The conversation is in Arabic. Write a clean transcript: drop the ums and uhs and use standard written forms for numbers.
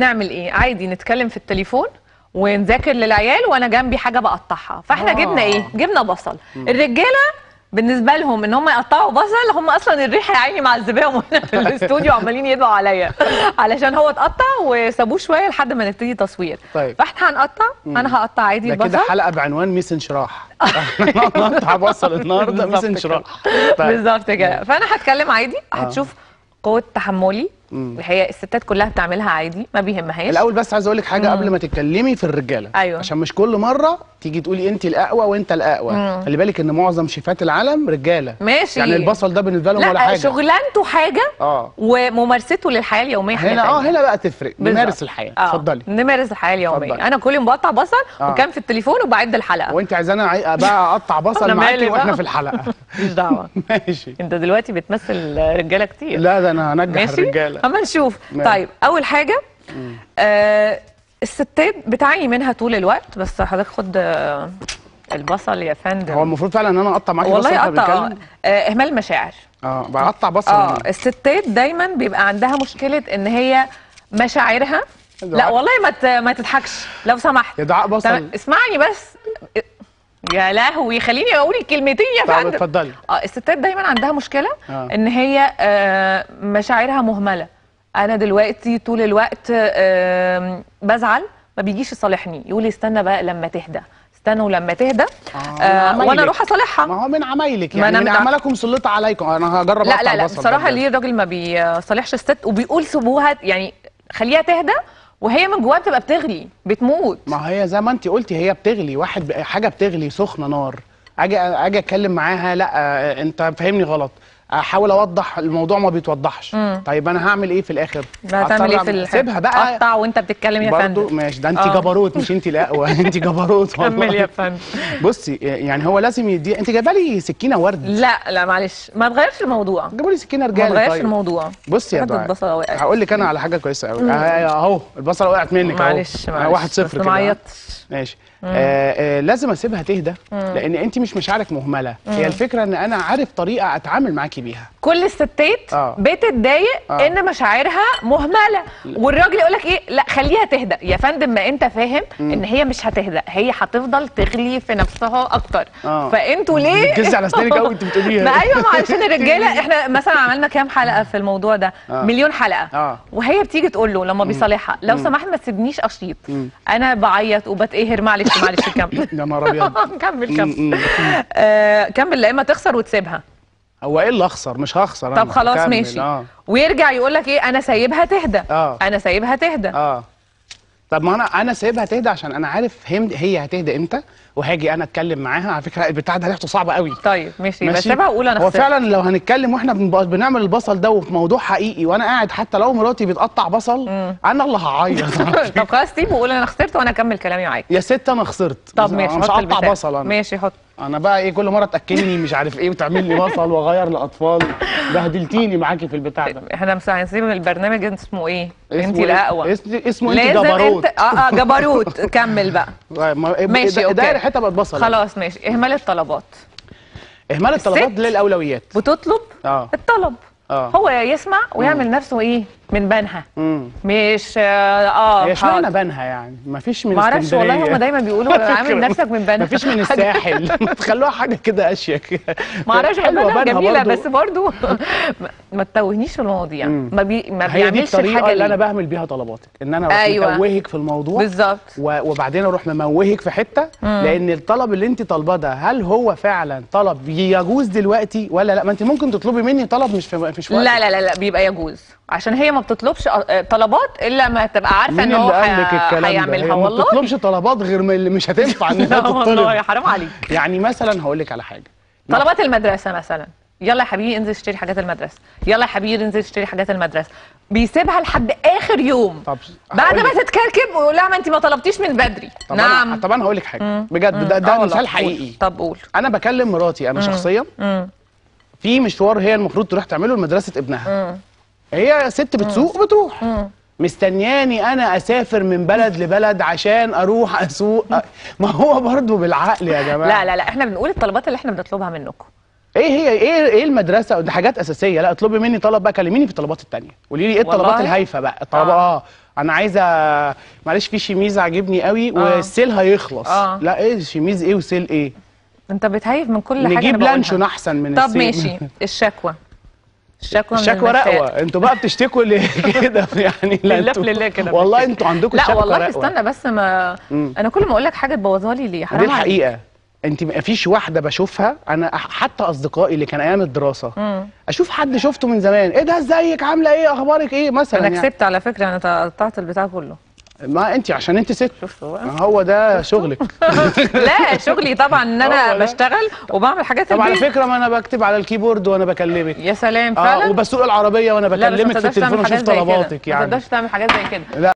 نعمل ايه؟ عادي نتكلم في التليفون ونذاكر للعيال وانا جنبي حاجه بقطعها، فاحنا جبنا ايه؟ جبنا بصل. الرجاله بالنسبه لهم ان هم يقطعوا بصل، هم اصلا الريحه يا عيني معذباهم وانا في الاستوديو عمالين يدعوا عليا علشان هو اتقطع وسابوه شويه لحد ما نبتدي تصوير. طيب فاحنا هنقطع، انا هقطع عادي البصل. ده كده حلقه بعنوان ميس انشراح. احنا هنقطع بصل النهارده ميس انشراح. بالظبط كده، فانا هتكلم عادي، هتشوف قوه تحملي اللي هي الستات كلها بتعملها عادي ما بيهمهاش. الاول بس عايز اقول لك حاجه قبل ما تتكلمي في الرجاله، أيوة. عشان مش كل مره تيجي تقولي انت الاقوى وانت الاقوى، خلي بالك ان معظم شيفات العالم رجاله، ماشي، يعني البصل ده بالنسبه لهم ولا حاجه، لا شغلانته حاجه وممارسته للحياه اليوميه حاجه هنا تانية. هنا بقى تفرق، نمارس الحياه. اتفضلي نمارس الحياه اليوميه. انا كل يوم بقطع بصل وكان في التليفون وبعد الحلقه، وانت عايزانا بقى اقطع بصل معاكي واحنا في الحلقه؟ مش دعوه. ماشي، انت دلوقتي بتمثل رجاله كتير. لا ده انا هنجح الرجاله، اما نشوف. طيب اول حاجه الستات بتعاني منها طول الوقت، بس حضرتك خد البصل يا فندم. هو المفروض فعلا ان انا اقطع معاكي بصل واحنا بنتكلم. اهمال المشاعر. بقطع بصل. الستات دايما بيبقى عندها مشكله ان هي مشاعرها لا والله ما تضحكش لو سمحت يا دعاء بصل، اسمعني بس يا لهوي خليني اقول الكلمتين يا فندم. طب اتفضلي. الستات دايما عندها مشكله ان هي مشاعرها مهمله. انا دلوقتي طول الوقت بزعل، ما بيجيش يصالحني، يقول لي استنى بقى لما تهدى، استنوا لما تهدى وانا اروح اصالحها. ما هو من عمايلك يعني، من عملكم سلطت عليكم. انا هجرب اقطع بصل. لا لا بصراحه ليه الراجل ما بيصالحش الست وبيقول سيبوها يعني خليها تهدى وهي من جواها بتبقى بتغلي بتموت. ما هي زي ما انت قلتي هي بتغلي، واحد حاجه بتغلي سخنه نار، اجي اتكلم معاها لا انت فاهمني غلط، احاول اوضح الموضوع ما بيتوضحش. طيب انا هعمل ايه في الاخر؟ هتعمل ايه في الاخر؟ سيبها بقى اقطع وانت بتتكلم يا فندم. برضه ماشي، ده انت جبروت مش انت الاقوى. انت جبروت والله. كمل يا فندم. بصي يعني هو لازم يدي. انت جايبه لي سكينه ورد. لا لا معلش ما تغيرش الموضوع، جيبوا لي سكينه رجاله. ما تغيرش الموضوع. بصي يا دعاء هقول لك انا على حاجه كويسه قوي اهو، البصله وقعت منك اهو. معلش معلش 1-0 كده ما عيطتش. ماشي لازم اسيبها تهدى لان انت مش مشاعرك مهمله. هي الفكره ان انا عارف طريقه اتعامل معاكي بيها. كل الستات بتتضايق ان مشاعرها مهمله، والراجل يقول لك ايه لا خليها تهدى يا فندم. ما انت فاهم ان هي مش هتهدى، هي هتفضل تغلي في نفسها اكتر. فانتوا ليه بتجزي على سنانك قوي انت بتقوليها؟ ما ايوه، علشان الرجاله احنا مثلا عملنا كام حلقه في الموضوع ده، مليون حلقه، وهي بتيجي تقول له لما بيصالحها لو سمحت ما تسيبنيش اشيط، انا بعيط وبتقهر. معلش معلش كمل. يا نهار ابيض. كمل كمل كمل لا اما تخسر وتسيبها. هو ايه اللي اخسر؟ مش هخسر انا. طب خلاص ماشي. ويرجع يقول لك ايه انا سايبها تهدى. انا سايبها تهدى. طب ما انا سايبها تهدى عشان انا عارف هي هتهدى امتى وهاجي انا اتكلم معاها. على فكره البتاع ده ريحته صعبه قوي. طيب ماشي بس سيبها وقول انا خسرت. هو فعلا لو هنتكلم واحنا بنعمل البصل ده وفي موضوع حقيقي وانا قاعد، حتى لو مراتي بتقطع بصل انا اللي هعيط. طب خلاص سيبه وقول انا خسرت وانا اكمل كلامي معاك يا ست. انا خسرت. طب ماشي حط البتاع. بصل انا ماشي حط. انا بقى ايه كل مره تاكلني مش عارف ايه وتعمل لي بصل واغير لاطفال. بهدلتيني معاكي في البتاع ده. احنا مش هنسيب البرنامج. اسمه ايه؟ انتي الاقوى. اسمه انتي جبروت. جبروت. كمل بقى. ماشي ده ريحتها بقت بصل. خلاص ماشي. اهمال الطلبات. اهمال الطلبات للاولويات. بتطلب الطلب. هو يسمع ويعمل نفسه ايه من بنها. مش هي اشمعنى بنها يعني؟ مفيش من اسكندريه، معرفش والله. هم دايما بيقولوا عامل نفسك من بنها. مفيش من الساحل. ما تخلوها حاجه كده اشيك. معرفش بنها جميله برضو. بس برضو ما تتوهنيش في المواضيع. ما بيعملش الحاجه اللي انا بهمل بيها طلباتك، ان انا اتوهك في الموضوع بالظبط وبعدين اروح مموهك في حته. لان الطلب اللي انت طالباه ده هل هو فعلا طلب يجوز دلوقتي ولا لا؟ ما انت ممكن تطلبي مني طلب مش في وقت. لا لا لا بيبقى يجوز، عشان هي ما بتطلبش طلبات الا ما تبقى عارفه ان هو هيعملها. والله ما بتطلبش طلبات غير ما اللي مش هتنفع انها تطلب. والله يا حرام عليك. يعني مثلا هقول لك على حاجه، طلبات المدرسه مثلا، يلا يا حبيبي انزل اشتري حاجات المدرسه، يلا يا حبيبي انزل اشتري حاجات المدرسه، بيسيبها لحد اخر يوم. طب بعد ما تتكركب ويقول لها ما انت ما طلبتيش من بدري. طب نعم. طب انا هقول لك حاجه بجد، ده مثال حقيقي. طب قول. انا بكلم مراتي انا شخصيا في مشوار هي المفروض تروح تعمله لمدرسه ابنها. هي ست بتسوق وبتروح. مستنياني انا اسافر من بلد لبلد عشان اروح اسوق؟ ما هو برضه بالعقل يا جماعه. لا لا لا احنا بنقول الطلبات اللي احنا بنطلبها منكم. ايه هي ايه المدرسه؟ ده حاجات اساسيه. لا اطلبي مني طلب بقى، كلميني في الطلبات الثانيه، قولي لي ايه الطلبات الهايفه بقى. الطلبه انا عايزه معلش في شميز عاجبني قوي والسيل هيخلص. لا ايه شميز ايه وسيل ايه؟ انت بتهيف من كل حاجه. نجيب لانشون احسن من السيل. طب ماشي. الشكوى رقوه. انتوا بقى بتشتكوا ليه كده يعني؟ لله في لله كده والله انتوا عندكم الشكوى رقوه. لا والله استنى بس ما انا كل ما اقول لك حاجه تبوظها لي ليه؟ حرام عليك. دي الحقيقه انت ما فيش واحده بشوفها انا حتى اصدقائي اللي كان ايام الدراسه اشوف حد شفته من زمان ايه ده ازيك عامله ايه اخبارك ايه مثلا. انا كسبت على فكره انا قطعت البتاع كله. ما انت عشان انت ست. هو ده شغلك. لا شغلي طبعا ان انا بشتغل وبعمل حاجات طبعا. على فكره ما انا بكتب على الكيبورد وانا بكلمك. يا سلام فعلا. وبسوق العربيه وانا بكلمك في التليفون واشوف طلباتك يعني. ما تقدرش تعمل حاجات زي كده.